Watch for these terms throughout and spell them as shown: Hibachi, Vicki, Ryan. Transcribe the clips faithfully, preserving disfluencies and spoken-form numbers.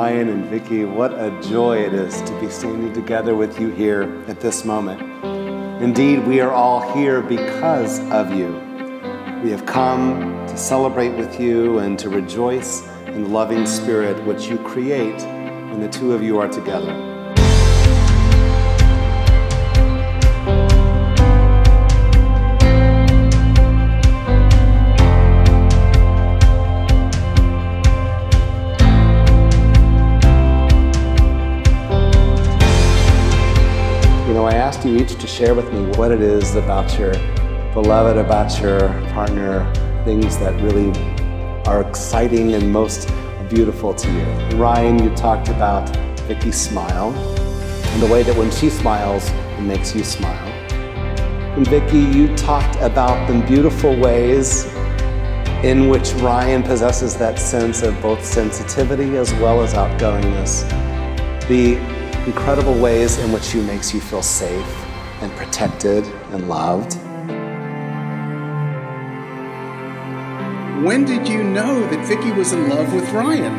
Ryan and Vicki, what a joy it is to be standing together with you here at this moment. Indeed, we are all here because of you. We have come to celebrate with you and to rejoice in the loving spirit which you create when the two of you are together. You each to share with me what it is about your beloved, about your partner, things that really are exciting and most beautiful to you. Ryan, you talked about Vicki's smile and the way that when she smiles, it makes you smile. And Vicki, you talked about the beautiful ways in which Ryan possesses that sense of both sensitivity as well as outgoingness. The incredible ways in which you makes you feel safe and protected and loved. When did you know that Vicki was in love with Ryan?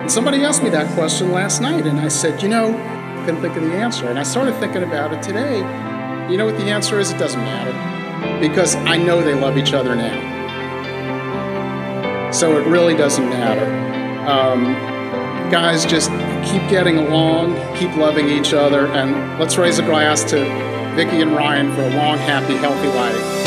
And somebody asked me that question last night, and I said, you know, I couldn't think of the answer. And I started thinking about it today. You know what the answer is? It doesn't matter. Because I know they love each other now. So it really doesn't matter. Um, Guys, just keep getting along, keep loving each other, and let's raise a glass to Vicki and Ryan for a long, happy, healthy life.